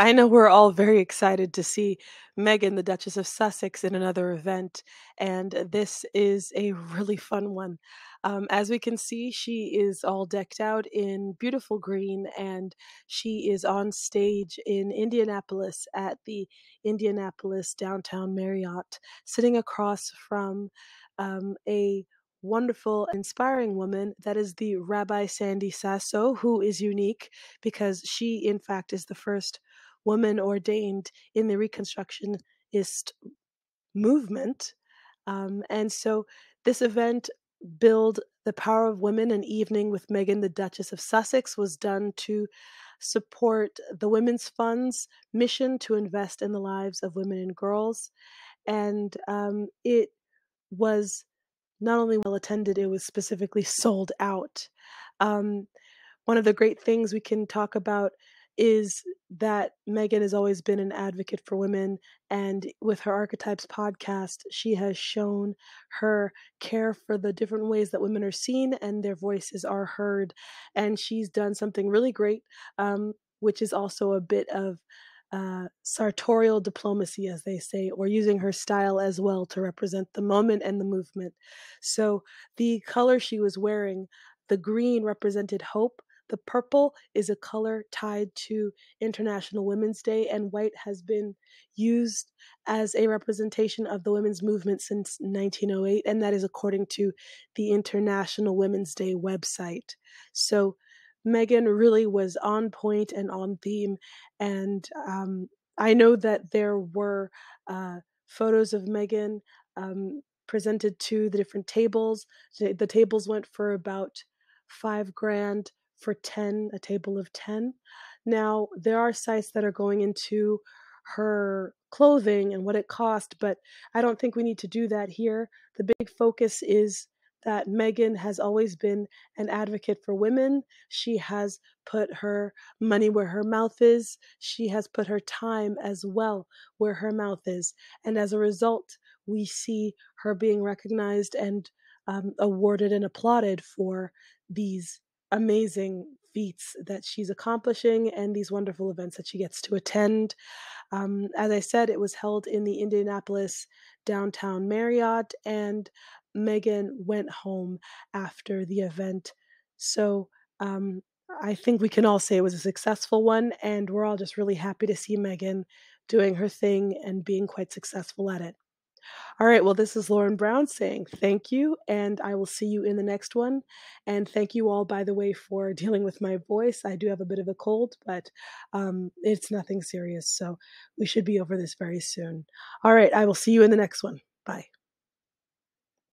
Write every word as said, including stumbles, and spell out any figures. I know we're all very excited to see Meghan, the Duchess of Sussex, in another event, and this is a really fun one. Um, as we can see, she is all decked out in beautiful green, and she is on stage in Indianapolis at the Indianapolis downtown Marriott, sitting across from um, a wonderful, inspiring woman that is the Rabbi Sandy Sasso, who is unique because she, in fact, is the first woman ordained in the Reconstructionist movement. Um, and so this event, Build the Power of Women, an evening with Meghan, the Duchess of Sussex, was done to support the Women's Fund's mission to invest in the lives of women and girls. And um, it was not only well attended, it was specifically sold out. Um, one of the great things we can talk about is that Meghan has always been an advocate for women, and with her Archetypes podcast, she has shown her care for the different ways that women are seen and their voices are heard. And she's done something really great, um, which is also a bit of Uh, sartorial diplomacy, as they say, or using her style as well to represent the moment and the movement. So the color she was wearing, the green represented hope, the purple is a color tied to International Women's Day, and white has been used as a representation of the women's movement since nineteen oh eight, and that is according to the International Women's Day website. So Meghan really was on point and on theme, and um, I know that there were uh, photos of Meghan um, presented to the different tables. The tables went for about five grand for ten, a table of ten. Now, there are sites that are going into her clothing and what it cost, but I don't think we need to do that here. The big focus is that Meghan has always been an advocate for women. She has put her money where her mouth is. She has put her time as well where her mouth is. And as a result, we see her being recognized and um, awarded and applauded for these amazing feats that she's accomplishing and these wonderful events that she gets to attend. Um, as I said, it was held in the Indianapolis downtown Marriott, and Meghan went home after the event. So um, I think we can all say it was a successful one, and we're all just really happy to see Meghan doing her thing and being quite successful at it. All right, well, this is Lauren Brown saying thank you, and I will see you in the next one. And thank you all, by the way, for dealing with my voice. I do have a bit of a cold, but um, it's nothing serious, so we should be over this very soon. All right, I will see you in the next one. Bye.